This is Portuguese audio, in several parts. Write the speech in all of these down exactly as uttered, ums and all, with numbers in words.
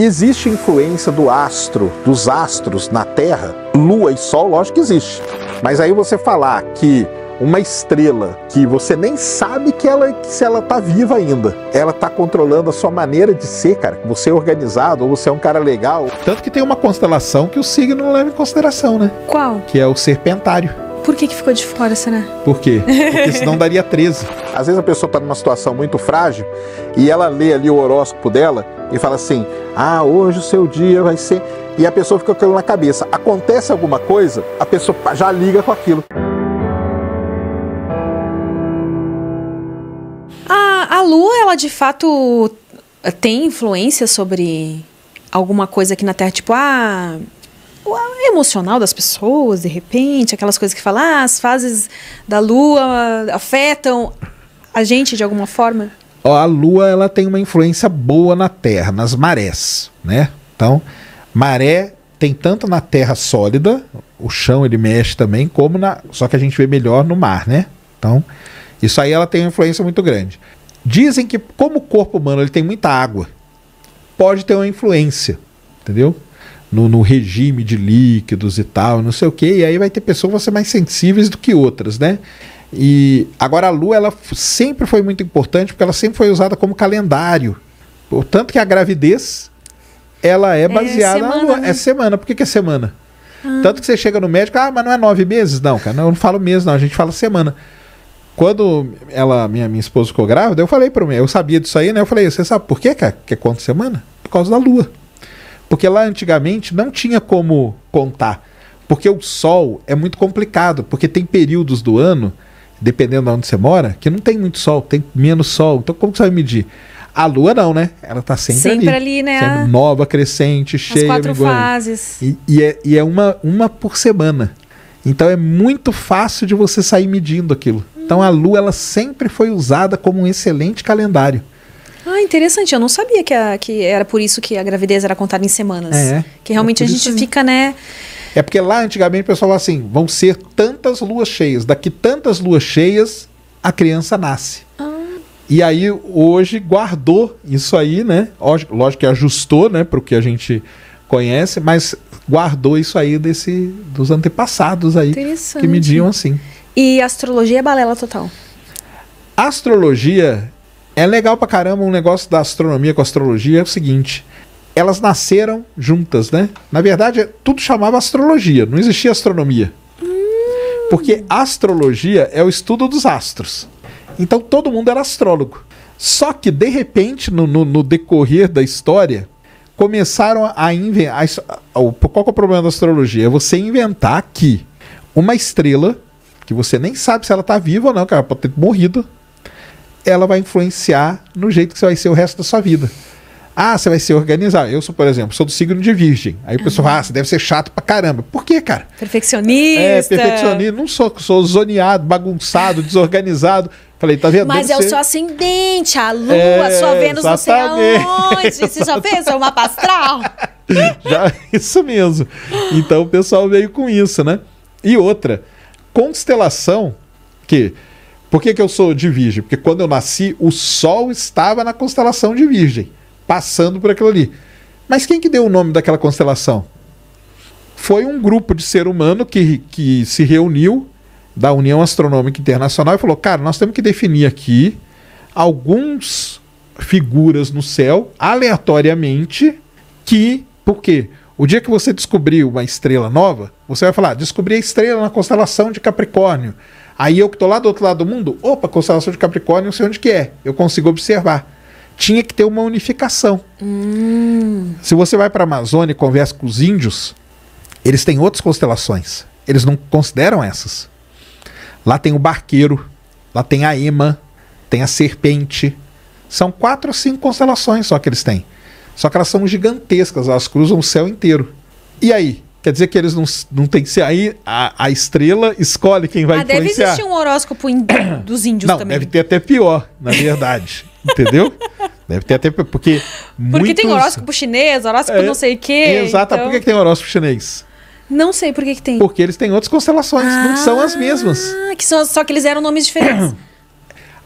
Existe influência do astro, dos astros na Terra? Lua e Sol, lógico que existe. Mas aí você falar que uma estrela que você nem sabe que ela, que se ela tá viva ainda, ela tá controlando a sua maneira de ser, cara, que você é organizado, ou você é um cara legal. Tanto que tem uma constelação que o signo não leva em consideração, né? Qual? Que é o Serpentário. Por que que ficou de fora, será? Por quê? Porque senão daria treze. Às vezes a pessoa está numa situação muito frágil e ela lê ali o horóscopo dela e fala assim, ah, hoje o seu dia vai ser... E a pessoa fica com aquilo na cabeça. Acontece alguma coisa, a pessoa já liga com aquilo. A, a Lua, ela de fato tem influência sobre alguma coisa aqui na Terra? Tipo, ah... emocional das pessoas, de repente, aquelas coisas que falam, ah, as fases da Lua afetam a gente de alguma forma? Ó, a Lua, ela tem uma influência boa na Terra, nas marés, né? Então, maré tem tanto na terra sólida, o chão ele mexe também, como na... só que a gente vê melhor no mar, né? Então, isso aí ela tem uma influência muito grande. Dizem que como o corpo humano ele tem muita água, pode ter uma influência, entendeu? No, no regime de líquidos e tal, não sei o que, e aí vai ter pessoas que vão ser mais sensíveis do que outras, né? E agora a Lua, ela sempre foi muito importante, porque ela sempre foi usada como calendário. Tanto que a gravidez, ela é baseada é semana, na Lua. Né? É semana. Por que que é semana? Ah. Tanto que você chega no médico, ah, mas não é nove meses? Não, cara, eu não falo meses, não, a gente fala semana. Quando ela, minha, minha esposa ficou grávida, eu falei pra mim, eu sabia disso aí, né? Eu falei, você sabe por quê, cara? Que é quanto semana? Por causa da Lua. Porque lá antigamente não tinha como contar. Porque o Sol é muito complicado. Porque tem períodos do ano, dependendo de onde você mora, que não tem muito sol, tem menos sol. Então como que você vai medir? A Lua não, né? Ela tá sempre, sempre ali. ali, né? Sempre a... nova, crescente, cheia. As quatro fases. E, e, é, e é uma, uma por semana. Então é muito fácil de você sair medindo aquilo. Hum. Então a Lua, ela sempre foi usada como um excelente calendário. Ah, interessante. Eu não sabia que, a, que era por isso que a gravidez era contada em semanas. É, que realmente é a gente fica, né... É porque lá, antigamente, o pessoal falava assim, vão ser tantas luas cheias. Daqui tantas luas cheias, a criança nasce. Ah. E aí, hoje, guardou isso aí, né? Lógico que ajustou, né, para o que a gente conhece, mas guardou isso aí desse, dos antepassados aí, que mediam assim. E astrologia é balela total? Astrologia... É legal pra caramba um negócio da astronomia com a astrologia, é o seguinte, elas nasceram juntas, né? Na verdade, tudo chamava astrologia, não existia astronomia. Hum. Porque astrologia é o estudo dos astros. Então todo mundo era astrólogo. Só que, de repente, no, no, no decorrer da história, começaram a inventar... Qual que é o problema da astrologia? É você inventar que uma estrela, que você nem sabe se ela tá viva ou não, que ela pode ter morrido, ela vai influenciar no jeito que você vai ser o resto da sua vida. Ah, você vai ser organizado. Eu sou, por exemplo, sou do signo de Virgem. Aí o pessoal fala, ah, você deve ser chato pra caramba. Por quê, cara? Perfeccionista. É, perfeccionista. Não sou, sou zoneado, bagunçado, desorganizado. Falei, tá vendo? Mas é o seu ascendente, a Lua, é, sua Vênus, não sei aonde. Você já pensa, é uma mapa astral? Já, isso mesmo. Então o pessoal veio com isso, né? E outra, constelação, que... Por que que eu sou de Virgem? Porque quando eu nasci, o Sol estava na constelação de Virgem, passando por aquilo ali. Mas quem que deu o nome daquela constelação? Foi um grupo de ser humano que, que se reuniu da União Astronômica Internacional e falou, cara, nós temos que definir aqui algumas figuras no céu, aleatoriamente, que... Por quê? O dia que você descobrir uma estrela nova, você vai falar, descobri a estrela na constelação de Capricórnio. Aí eu que estou lá do outro lado do mundo, opa, constelação de Capricórnio, não sei onde que é, eu consigo observar. Tinha que ter uma unificação. Hum. Se você vai para a Amazônia e conversa com os índios, eles têm outras constelações, eles não consideram essas. Lá tem o barqueiro, lá tem a ema, tem a serpente. São quatro ou cinco constelações só que eles têm. Só que elas são gigantescas, elas cruzam o céu inteiro. E aí? Quer dizer que eles não, não tem que ser... Aí a, a estrela escolhe quem vai ah, influenciar. Deve existir um horóscopo in, dos índios não, também. Não, deve ter até pior, na verdade. Entendeu? Deve ter até pior, porque... Porque muitos... tem horóscopo chinês, horóscopo é, não sei o quê. Exato. Então... Por que que tem horóscopo chinês? Não sei por que que tem. Porque eles têm outras constelações, ah, não são as mesmas. Que são, só que eles eram nomes diferentes.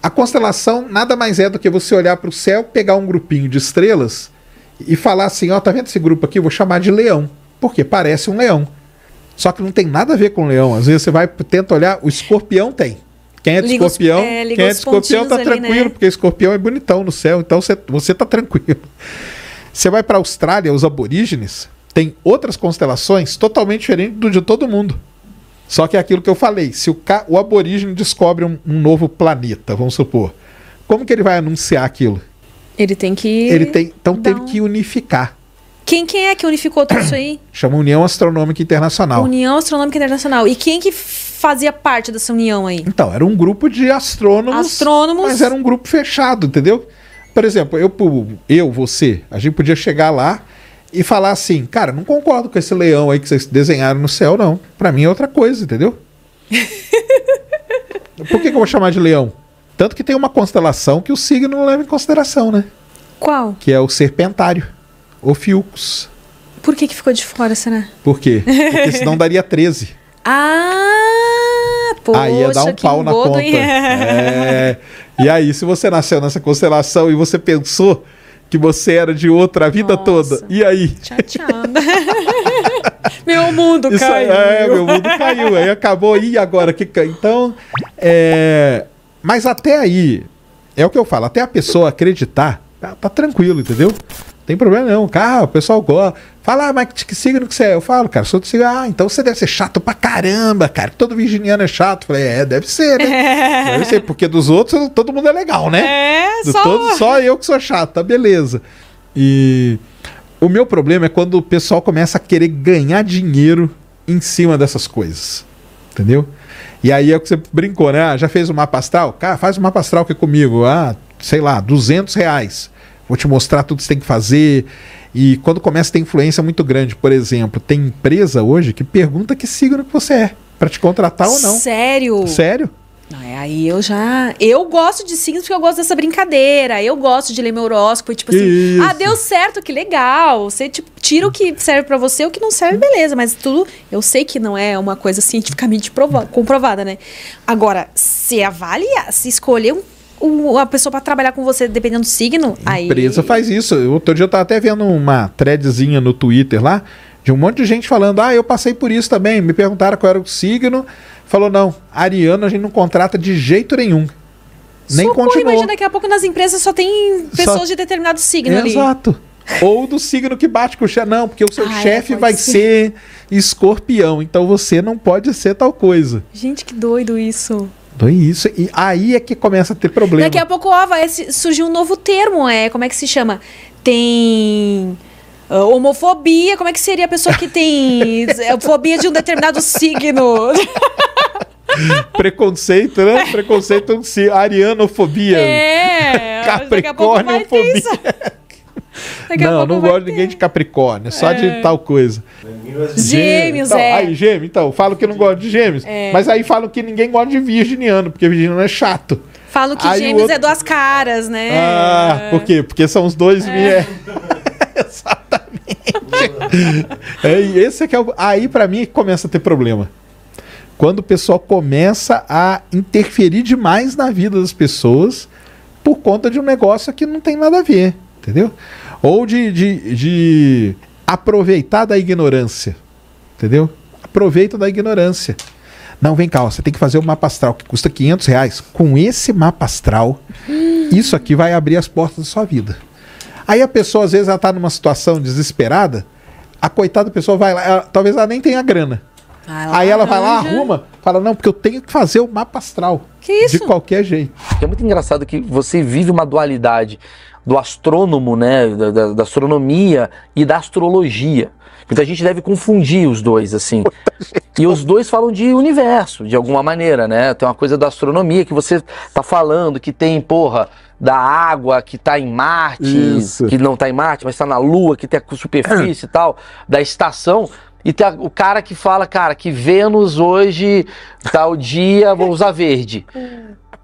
A constelação nada mais é do que você olhar para o céu, pegar um grupinho de estrelas... e falar assim, ó, oh, tá vendo esse grupo aqui? Eu vou chamar de leão, porque parece um leão. Só que não tem nada a ver com leão. Às vezes você vai, tenta olhar, o escorpião tem. Quem é de liga escorpião, é, quem é de escorpião tá ali, tranquilo, né? Porque escorpião é bonitão no céu, então você, você tá tranquilo. Você vai pra Austrália, os aborígenes, tem outras constelações totalmente diferentes do de todo mundo. Só que é aquilo que eu falei, se o, ca... o aborígene descobre um, um novo planeta, vamos supor, como que ele vai anunciar aquilo? Ele tem que... Ele tem... Então teve um... que unificar. Quem, quem é que unificou tudo isso aí? Chama União Astronômica Internacional. União Astronômica Internacional. E quem que fazia parte dessa união aí? Então, era um grupo de astrônomos, astrônomos... mas era um grupo fechado, entendeu? Por exemplo, eu, eu, você, a gente podia chegar lá e falar assim, cara, não concordo com esse leão aí que vocês desenharam no céu, não. Pra mim é outra coisa, entendeu? Por que que eu vou chamar de leão? Tanto que tem uma constelação que o signo não leva em consideração, né? Qual? Que é o Serpentário. Ofiucos. Por que que ficou de fora, será? Por quê? Porque senão daria treze. Ah, poxa, aí ia dar um pau na conta. É. E aí, se você nasceu nessa constelação e você pensou que você era de outra a vida Nossa. toda, e aí? Tchau, tchau. Meu mundo Isso caiu. É, meu mundo caiu. Aí acabou, e agora? Que... Então, é... Mas até aí, é o que eu falo, até a pessoa acreditar, tá, tá tranquilo, entendeu? Tem problema não, cara, o pessoal gosta. Fala, ah, mas que signo que você é? Eu falo, cara, sou do signo. Ah, então você deve ser chato pra caramba, cara, todo virginiano é chato. Eu falei, é, deve ser, né? É. Deve ser, porque dos outros todo mundo é legal, né? É, do só... Todo, só eu que sou chato, tá, beleza. E o meu problema é quando o pessoal começa a querer ganhar dinheiro em cima dessas coisas, entendeu? E aí é o que você brincou, né? Ah, já fez o mapa astral? Cara, faz o mapa astral aqui comigo. Ah, sei lá, duzentos reais. Vou te mostrar tudo que você tem que fazer. E quando começa a ter influência muito grande, por exemplo, tem empresa hoje que pergunta que signo que você é, pra te contratar ou não. Sério? Sério? Não, é, aí eu já... Eu gosto de signos porque eu gosto dessa brincadeira. Eu gosto de ler meu horóscopo e tipo assim... Isso. Ah, deu certo, que legal. Você tipo, tira o que serve pra você, o que não serve, beleza. Mas tudo... Eu sei que não é uma coisa cientificamente prova- comprovada, né? Agora, se avaliar, se escolher um, um, uma pessoa pra trabalhar com você dependendo do signo... A empresa aí... faz isso. Outro dia eu tava até vendo uma threadzinha no Twitter lá... De um monte de gente falando... Ah, eu passei por isso também. Me perguntaram qual era o signo... Falou, não, ariano a gente não contrata de jeito nenhum. Nem Socorro, continuou. Imagina, daqui a pouco nas empresas só tem pessoas só... de determinado signo Exato. ali. Exato. Ou do signo que bate com o chefe. Não, porque o seu ah, chefe é, vai ser. ser escorpião, então você não pode ser tal coisa. Gente, que doido isso. Doido isso. E aí é que começa a ter problema. Daqui a pouco, ó, vai surgir um novo termo. É, como é que se chama? Tem... Uh, homofobia, como é que seria a pessoa que tem fobia de um determinado signo? Preconceito, né? Preconceito, arianofobia. É, capricorniofobia. Não, não gosto de ninguém de Capricórnio, só é. de tal coisa. Gêmeos, então, é. Aí, gêmeo, então, falo que não gosto de gêmeos, é. mas aí falo que ninguém gosta de virginiano, porque virginiano é chato. Falo que aí gêmeos outro... é duas caras, né? Ah, por quê? Porque são os dois... É. Minha... Exatamente. É, esse é que é o... Aí pra mim começa a ter problema. Quando o pessoal começa a interferir demais na vida das pessoas por conta de um negócio que não tem nada a ver, entendeu? Ou de, de, de aproveitar da ignorância, entendeu? Aproveita da ignorância. Não, vem cá, ó, você tem que fazer um mapa astral que custa quinhentos reais. Com esse mapa astral, hum. isso aqui vai abrir as portas da sua vida. Aí a pessoa, às vezes, ela tá numa situação desesperada, a coitada da pessoa vai lá, ela, talvez ela nem tenha grana. Ah, ela aí ela vai lá, arruma, fala, não, porque eu tenho que fazer o mapa astral. Que isso? De qualquer jeito. É muito engraçado que você vive uma dualidade do astrônomo, né, da, da astronomia e da astrologia. Muita gente deve confundir os dois, assim. E os dois falam de universo, de alguma maneira, né? Tem uma coisa da astronomia que você tá falando, que tem, porra, da água que tá em Marte, Isso. que não tá em Marte, mas tá na Lua, que tem a superfície e tal, da estação. E tem o cara que fala, cara, que Vênus hoje, tal dia, vou usar verde.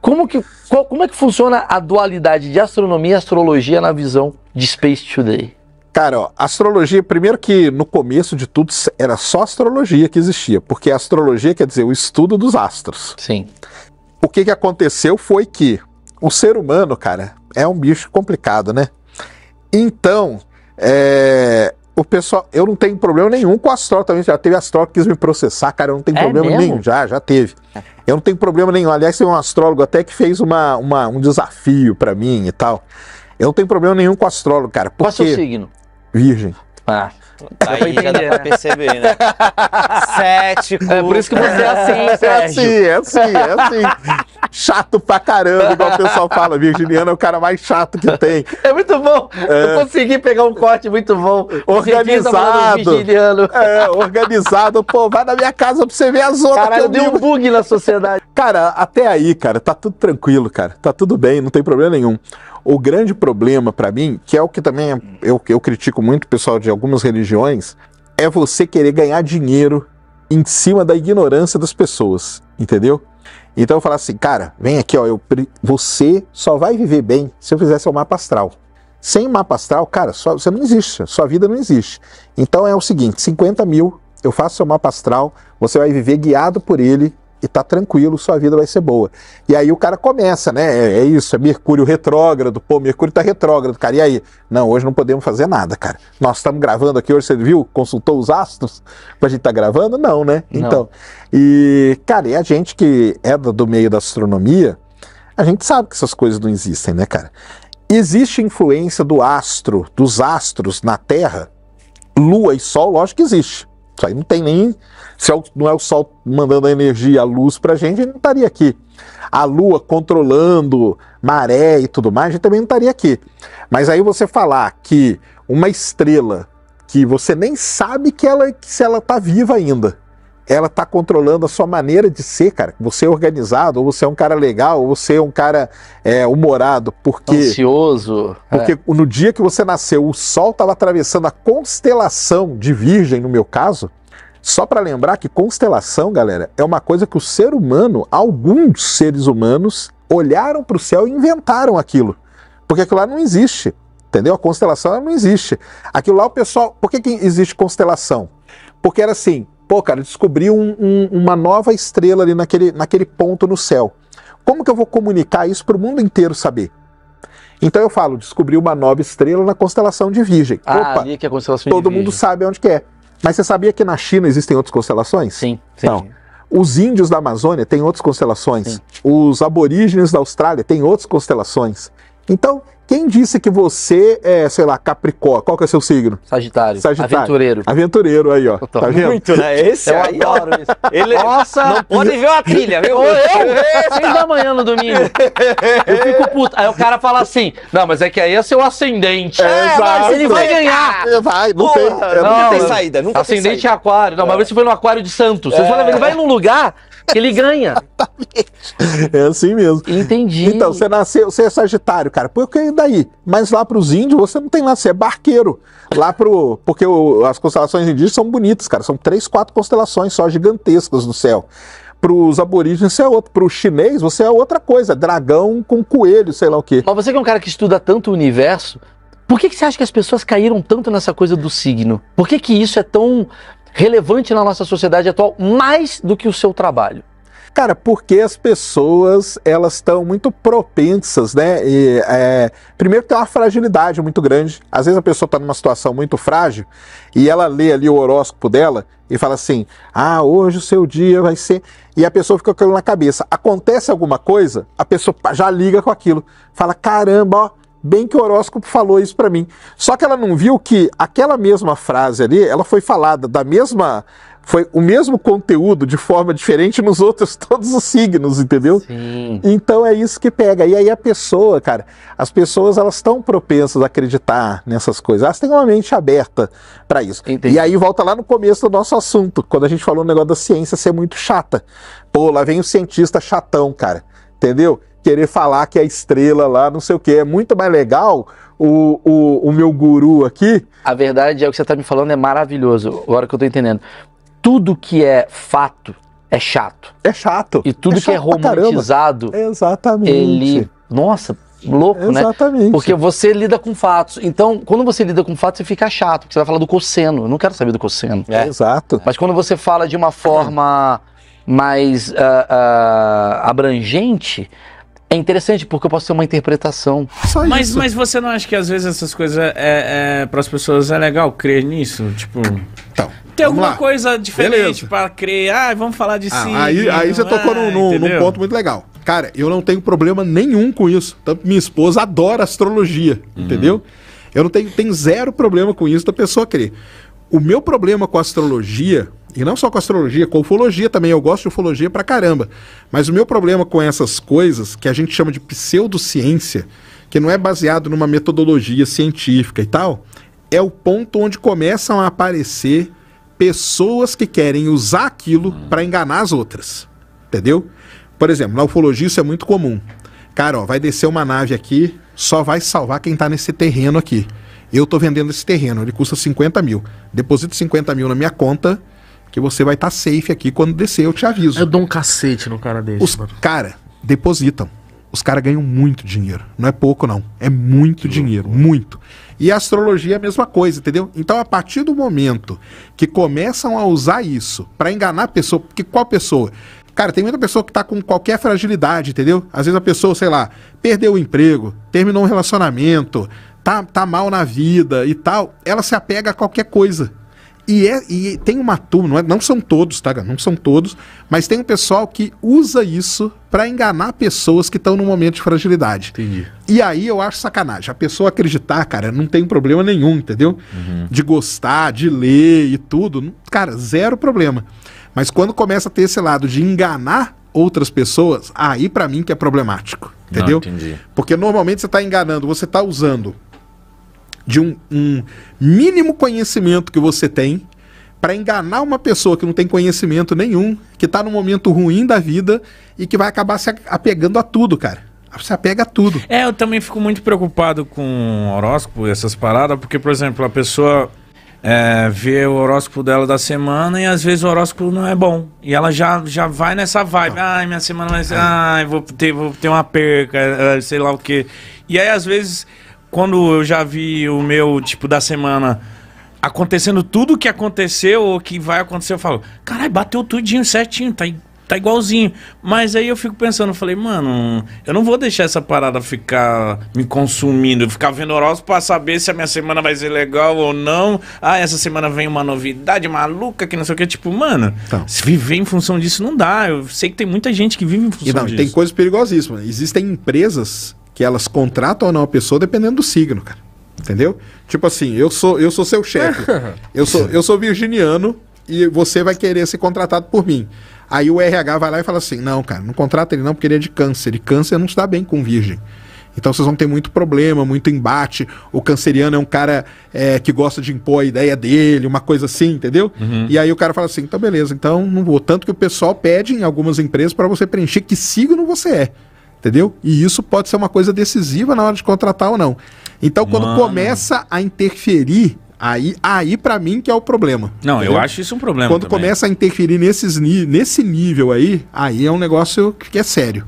Como, que, qual, como é que funciona a dualidade de astronomia e astrologia na visão de Space Today? Cara, ó, astrologia, primeiro que no começo de tudo era só astrologia que existia, porque a astrologia quer dizer o estudo dos astros. Sim. O que que aconteceu foi que o ser humano, cara, é um bicho complicado, né? Então, É, o pessoal, eu não tenho problema nenhum com o astrólogo também. Já teve astrólogo que quis me processar, cara, eu não tenho é problema mesmo? nenhum. Já, já teve. Eu não tenho problema nenhum. Aliás, tem um astrólogo até que fez uma, uma, um desafio pra mim e tal. Eu não tenho problema nenhum com o astrólogo, cara. Qual é o seu signo? Virgem. Ah, aí já dá pra perceber, né? Cético. É por isso que você é assim, Sérgio. É assim, é assim, é assim. Chato pra caramba, igual o pessoal fala. Virginiano é o cara mais chato que tem. É muito bom. É. Eu consegui pegar um corte muito bom. Organizado. É, organizado. Pô, vai na minha casa pra você ver as outras. Caralho, deu um bug na sociedade. Cara, até aí, cara, tá tudo tranquilo, cara. Tá tudo bem, não tem problema nenhum. O grande problema para mim, que é o que também eu, eu critico muito o pessoal de algumas religiões, é você querer ganhar dinheiro em cima da ignorância das pessoas, entendeu? Então eu falo assim, cara, vem aqui, ó, eu, você só vai viver bem se eu fizer seu mapa astral. Sem mapa astral, cara, só, você não existe, sua vida não existe. Então é o seguinte, cinquenta mil, eu faço seu mapa astral, você vai viver guiado por ele, e tá tranquilo, sua vida vai ser boa. E aí o cara começa, né? É, é isso, é Mercúrio retrógrado. Pô, Mercúrio tá retrógrado, cara. E aí? Não, hoje não podemos fazer nada, cara. Nós estamos gravando aqui hoje, você viu? Consultou os astros pra gente tá gravando? Não, né? Não. Então, e, cara, e a gente que é do, do meio da astronomia, a gente sabe que essas coisas não existem, né, cara? Existe influência do astro, dos astros na Terra? Lua e Sol, lógico que existe. Isso aí não tem nem... Se não é o Sol mandando a energia, a luz pra gente, a gente não estaria aqui. A Lua controlando maré e tudo mais, a gente também não estaria aqui. Mas aí você falar que uma estrela, que você nem sabe que ela, que se ela tá viva ainda, ela tá controlando a sua maneira de ser, cara. Você é organizado, ou você é um cara legal, ou você é um cara é, humorado, porque... Ansioso. Porque é. No dia que você nasceu, o Sol estava atravessando a constelação de Virgem, no meu caso. Só para lembrar que constelação, galera, é uma coisa que o ser humano, alguns seres humanos, olharam para o céu e inventaram aquilo. Porque aquilo lá não existe, entendeu? A constelação ela não existe. Aquilo lá o pessoal... Por que que existe constelação? Porque era assim... Pô, cara, descobri um, um, uma nova estrela ali naquele, naquele ponto no céu. Como que eu vou comunicar isso para o mundo inteiro saber? Então eu falo, descobri uma nova estrela na constelação de Virgem. Ah, opa, ali que é a constelação de Virgem. Todo mundo sabe onde que é. Mas você sabia que na China existem outras constelações? Sim, sim. Não. Os índios da Amazônia têm outras constelações. Sim. Os aborígenes da Austrália têm outras constelações. Então... Quem disse que você é, sei lá, Capricórnio? Qual que é o seu signo? Sagitário. Sagitário. Aventureiro. Aventureiro, aí, ó. Tá vendo? Muito, né? Esse eu aí, adoro isso. Ele... Nossa! Não pode ver uma trilha, viu? Eu vejo seis da manhã no domingo. Eu fico puto. Aí o cara fala assim, não, mas é que aí é seu ascendente. É, é mas ele vai ganhar. Vai, não tem. Não, não tem saída, nunca ascendente tem saída. É aquário. Não, é. Mas você foi no aquário de Santos. É. Você fala, ele vai num lugar... que ele ganha. É assim mesmo. Entendi. Então, você nasceu, você é Sagitário, cara. Porque daí? Mas lá para os índios, você não tem nada, você é barqueiro. Lá pro... Porque o, as constelações indígenas são bonitas, cara. São três, quatro constelações só gigantescas no céu. Para os aborígenes, você é outro. Para o chinês, você é outra coisa. Dragão com coelho, sei lá o quê. Mas você que é um cara que estuda tanto o universo, por que que você acha que as pessoas caíram tanto nessa coisa do signo? Por que que isso é tão... relevante na nossa sociedade atual, mais do que o seu trabalho? Cara, porque as pessoas, elas estão muito propensas, né? E, é, primeiro tem uma fragilidade muito grande. Às vezes a pessoa está numa situação muito frágil e ela lê ali o horóscopo dela e fala assim, ah, hoje o seu dia vai ser... E a pessoa fica com aquilo na cabeça. Acontece alguma coisa, a pessoa já liga com aquilo. Fala, caramba, ó. Bem que o horóscopo falou isso pra mim. Só que ela não viu que aquela mesma frase ali, ela foi falada da mesma... Foi o mesmo conteúdo de forma diferente nos outros, todos os signos, entendeu? Sim. Então é isso que pega. E aí a pessoa, cara, as pessoas elas estão propensas a acreditar nessas coisas. Elas têm uma mente aberta para isso. Entendi. E aí volta lá no começo do nosso assunto, quando a gente falou o negócio da ciência ser muito chata. Pô, lá vem o cientista chatão, cara. Entendeu? Querer falar que a estrela lá, não sei o que, é muito mais legal o, o, o meu guru aqui. A verdade é o que você está me falando, é maravilhoso, agora que eu estou entendendo. Tudo que é fato é chato. É chato. E tudo é que é romantizado, exatamente. Ele... Nossa, louco, exatamente. Né? Exatamente. Porque você lida com fatos. Então, quando você lida com fatos, você fica chato, porque você vai falar do cosseno. Eu não quero saber do cosseno. É. É. Exato. Mas quando você fala de uma forma mais uh, uh, abrangente... É interessante, porque eu posso ter uma interpretação. Só mas, isso. Mas você não acha que às vezes essas coisas, é, é, para as pessoas, é legal crer nisso? Tipo, então, tem alguma lá. coisa diferente para crer. Ah, vamos falar de ah, si. Aí, aí você ah, tocou num, num, num ponto muito legal. Cara, eu não tenho problema nenhum com isso. Tanto minha esposa adora astrologia, uhum. entendeu? Eu não tenho, tenho zero problema com isso da pessoa crer. O meu problema com a astrologia, e não só com a astrologia, com a ufologia também, eu gosto de ufologia pra caramba, mas o meu problema com essas coisas, que a gente chama de pseudociência, que não é baseado numa metodologia científica e tal, é o ponto onde começam a aparecer pessoas que querem usar aquilo pra enganar as outras, entendeu? Por exemplo, na ufologia isso é muito comum. Cara, ó, vai descer uma nave aqui, só vai salvar quem tá nesse terreno aqui. Eu tô vendendo esse terreno, ele custa cinquenta mil. Deposito cinquenta mil na minha conta, que você vai estar tá safe aqui quando descer, eu te aviso. Eu dou um cacete no cara desse. Os caras depositam. Os caras ganham muito dinheiro. Não é pouco, não. É muito que dinheiro, louco. muito. E a astrologia é a mesma coisa, entendeu? Então, a partir do momento que começam a usar isso para enganar a pessoa, porque qual pessoa... Cara, tem muita pessoa que tá com qualquer fragilidade, entendeu? Às vezes a pessoa, sei lá, perdeu o emprego, terminou um relacionamento... Tá, tá mal na vida e tal, ela se apega a qualquer coisa. E, é, e tem uma turma, não, é, não são todos, tá? Não são todos, mas tem um pessoal que usa isso para enganar pessoas que estão num momento de fragilidade. Entendi. E aí eu acho sacanagem. A pessoa acreditar, cara, não tem problema nenhum, entendeu? Uhum. De gostar, de ler e tudo, cara, zero problema. Mas quando começa a ter esse lado de enganar outras pessoas, aí para mim que é problemático, entendeu? Não, entendi. Porque normalmente você tá enganando, você tá usando de um, um mínimo conhecimento que você tem para enganar uma pessoa que não tem conhecimento nenhum, que tá num momento ruim da vida e que vai acabar se apegando a tudo, cara. Se apega a tudo. É, eu também fico muito preocupado com horóscopo e essas paradas, porque, por exemplo, a pessoa é, vê o horóscopo dela da semana e às vezes o horóscopo não é bom. E ela já, já vai nessa vibe. Ah. Ai, minha semana vai ser... Ai, vou ter, vou ter uma perca, sei lá o quê. E aí, às vezes... Quando eu já vi o meu, tipo, da semana acontecendo tudo o que aconteceu ou que vai acontecer, eu falo, caralho, bateu tudinho certinho, tá, tá igualzinho. Mas aí eu fico pensando, eu falei, mano, eu não vou deixar essa parada ficar me consumindo, ficar vendo horóscopo pra saber se a minha semana vai ser legal ou não. Ah, essa semana vem uma novidade maluca que não sei o que. Tipo, mano, então, se viver em função disso não dá. Eu sei que tem muita gente que vive em função e não, disso. Tem coisas perigosíssimas. Existem empresas... que elas contratam ou não a pessoa dependendo do signo, cara. Entendeu? Tipo assim, eu sou, eu sou seu chefe, eu sou, eu sou virginiano e você vai querer ser contratado por mim. Aí o R H vai lá e fala assim, não, cara, não contrata ele não porque ele é de câncer, e câncer não se dá bem com virgem. Então vocês vão ter muito problema, muito embate, o canceriano é um cara é, que gosta de impor a ideia dele, uma coisa assim, entendeu? Uhum. E aí o cara fala assim, então beleza, então não vou. Tanto que o pessoal pede em algumas empresas para você preencher que signo você é. Entendeu? E isso pode ser uma coisa decisiva na hora de contratar ou não. Então, quando Mano. começa a interferir, aí, aí para mim que é o problema. Não, entendeu? Eu acho isso um problema. Quando também começa a interferir nesses, nesse nível aí, aí é um negócio que é sério.